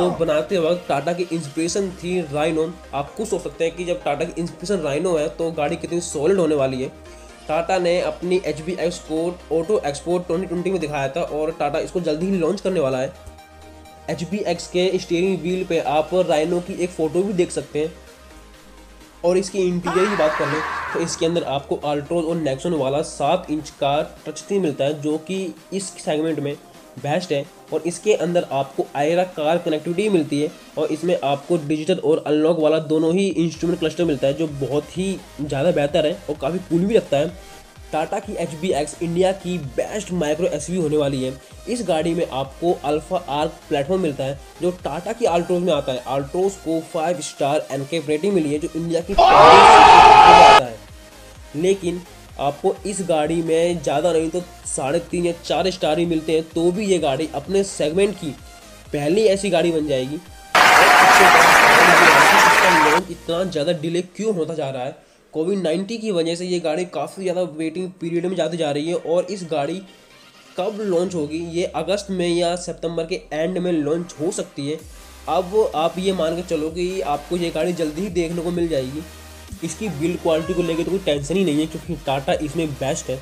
को बनाते वक्त टाटा की इंस्पिरेशन थी राइनो। आप खुद सोच सकते हैं कि जब टाटा की इंस्पिरेशन राइनो है तो गाड़ी कितनी सॉलिड होने वाली है। टाटा ने अपनी HBX को ऑटो एक्सपोर्ट 2020 में दिखाया था और टाटा इसको जल्दी ही लॉन्च करने वाला है। HBX के स्टीयरिंग व्हील पे आप राइनो की एक फ़ोटो भी देख सकते हैं। और इसकी इंटीरियर की बात कर लें तो इसके अंदर आपको अल्ट्रोज और नेक्सॉन वाला 7 इंच का टच स्क्रीन मिलता है जो कि इस सेगमेंट में बेस्ट है। और इसके अंदर आपको आयरा कार कनेक्टिविटी मिलती है और इसमें आपको डिजिटल और अनलॉक वाला दोनों ही इंस्ट्रूमेंट क्लस्टर मिलता है जो बहुत ही ज़्यादा बेहतर है और काफ़ी कूल भी लगता है। टाटा की HBX इंडिया की बेस्ट माइक्रो SUV होने वाली है। इस गाड़ी में आपको अल्फा आर्क प्लेटफॉर्म मिलता है जो टाटा की आल्ट्रोज में आता है। आल्ट्रोज को 5 स्टार NCAP रेटिंग मिली है जो इंडिया की आता है, लेकिन आपको इस गाड़ी में ज़्यादा नहीं तो 3.5 या 4 स्टार ही मिलते हैं, तो भी ये गाड़ी अपने सेगमेंट की पहली ऐसी गाड़ी बन जाएगी। लॉन्च इतना ज़्यादा डिले क्यों होता जा रहा है? कोविड-19 की वजह से ये गाड़ी काफ़ी ज़्यादा वेटिंग पीरियड में जाती जा रही है। और इस गाड़ी कब लॉन्च होगी? ये अगस्त में या सितंबर के एंड में लॉन्च हो सकती है। अब आप ये मान के चलो कि आपको ये गाड़ी जल्दी ही देखने को मिल जाएगी। इसकी बिल्ड क्वालिटी को लेकर तो कोई टेंशन ही नहीं है क्योंकि टाटा इसमें बेस्ट है।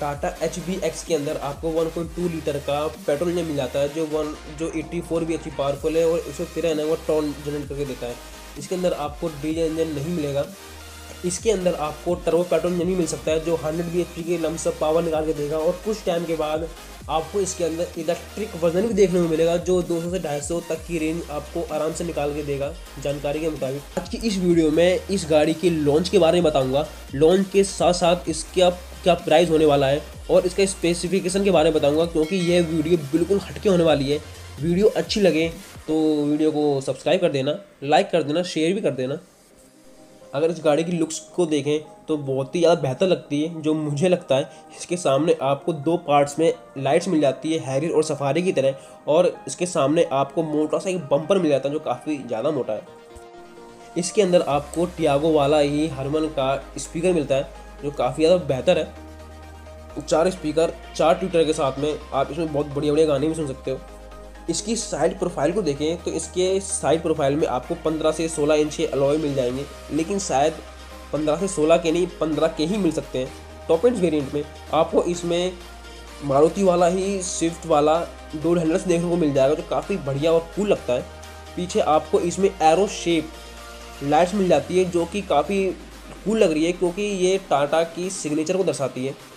टाटा HBX के अंदर आपको 1.2 लीटर का पेट्रोल इंजन मिल जाता है जो 84 भी अच्छी पावरफुल है और 113 टॉर्क जनरेट करके देता है। इसके अंदर आपको डीजल इंजन नहीं मिलेगा। इसके अंदर आपको टर्बो पेट्रोल इंजन भी मिल सकता है जो 100 bhp के लमसम पावर निकाल के देगा। और कुछ टाइम के बाद आपको इसके अंदर इलेक्ट्रिक वर्जन भी देखने को मिलेगा जो 200 से 250 तक की रेंज आपको आराम से निकाल के देगा। जानकारी के मुताबिक आज की इस वीडियो में इस गाड़ी के लॉन्च के बारे में बताऊंगा, लॉन्च के साथ साथ इसका क्या प्राइस होने वाला है और इसका स्पेसिफिकेशन के बारे में बताऊँगा, क्योंकि यह वीडियो बिल्कुल हटके होने वाली है। वीडियो अच्छी लगे तो वीडियो को सब्सक्राइब कर देना, लाइक कर देना, शेयर भी कर देना। अगर इस गाड़ी की लुक्स को देखें तो बहुत ही ज़्यादा बेहतर लगती है जो मुझे लगता है। इसके सामने आपको 2 पार्ट्स में लाइट्स मिल जाती है, हैरियर और सफारी की तरह। और इसके सामने आपको मोटा सा एक बम्पर मिल जाता है जो काफ़ी ज़्यादा मोटा है। इसके अंदर आपको टियागो वाला ही हरमन का स्पीकर मिलता है जो काफ़ी ज़्यादा बेहतर है। 4 स्पीकर 4 ट्विटर के साथ में आप इसमें बहुत बढ़िया बढ़िया गाने भी सुन सकते हो। इसकी साइड प्रोफाइल को देखें तो इसके साइड प्रोफाइल में आपको 15 से 16 इंच के अलॉय मिल जाएंगे, लेकिन शायद 15 से 16 के नहीं 15 के ही मिल सकते हैं। टॉप एंड वेरिएंट में आपको इसमें मारुति वाला ही स्विफ्ट वाला डोर हैंडल्स देखने को मिल जाएगा जो काफ़ी बढ़िया और कूल लगता है। पीछे आपको इसमें एरो शेप लाइट्स मिल जाती है जो कि काफ़ी कूल लग रही है क्योंकि ये टाटा की सिग्नेचर को दर्शाती है।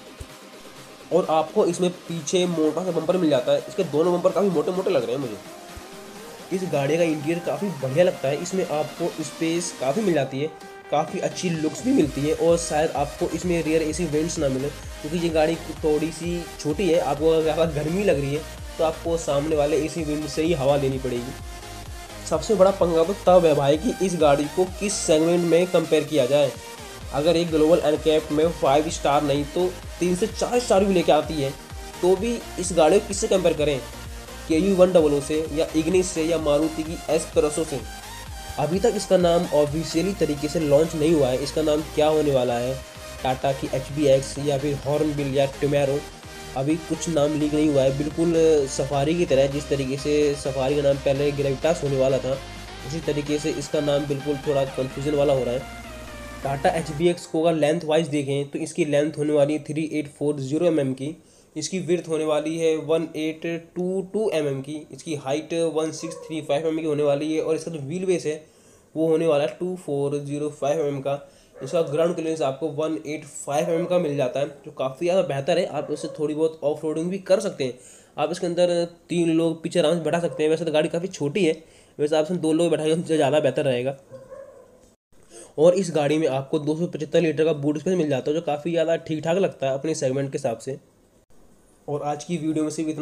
और आपको इसमें पीछे मोटा सा बम्पर मिल जाता है। इसके दोनों बम्पर काफ़ी मोटे मोटे लग रहे हैं मुझे। इस गाड़ी का इंटीरियर काफ़ी बढ़िया लगता है। इसमें आपको स्पेस काफ़ी मिल जाती है, काफ़ी अच्छी लुक्स भी मिलती है। और शायद आपको इसमें रियर एसी वेंट्स ना मिले क्योंकि ये गाड़ी थोड़ी सी छोटी है। आपको अगर ज़्यादा गर्मी लग रही है तो आपको सामने वाले एसी वेंट से ही हवा लेनी पड़ेगी। सबसे बड़ा पंगा तो तब है भाई कि इस गाड़ी को किस सेगमेंट में कंपेयर किया जाए। अगर एक ग्लोबल NCAP में 5 स्टार नहीं तो 3 से 4 स्टार भी लेके आती है, तो भी इस गाड़ी को किससे कंपेयर करें? KU-100 से या इग्निस से या मारुति की S-Presso से? अभी तक इसका नाम ऑफिशियली तरीके से लॉन्च नहीं हुआ है। इसका नाम क्या होने वाला है? टाटा की HBX या फिर हॉर्नबिल या टमेरो, अभी कुछ नाम लीक नहीं हुआ है। बिल्कुल सफारी की तरह, जिस तरीके से सफारी का नाम पहले ग्रेविटास होने वाला था, उसी तरीके से इसका नाम बिल्कुल थोड़ा कन्फ्यूज़न वाला हो रहा है। टाटा HBX को अगर लेंथ वाइज देखें तो इसकी लेंथ होने वाली है 3840 mm की, इसकी विड्थ होने वाली है 1822 mm की, इसकी हाइट 1635 mm की होने वाली है। और इसका जो व्हील बेस है वो होने वाला है 2405 mm का। इसका ग्राउंड क्लियरेंस आपको 185 mm का मिल जाता है जो काफ़ी ज़्यादा बेहतर है। आप इससे थोड़ी बहुत ऑफ रोडिंग भी कर सकते हैं। आप इसके अंदर 3 लोग पीछे आराम से बैठा सकते हैं। वैसे तो गाड़ी काफ़ी छोटी है, वैसे आप इसमें 2 लोग बैठाएंगे उनसे ज़्यादा बेहतर रहेगा। और इस गाड़ी में आपको 275 लीटर का बूट स्पेस मिल जाता है जो काफ़ी ज़्यादा ठीक ठाक लगता है अपने सेगमेंट के हिसाब से। और आज की वीडियो में सिर्फ इतना।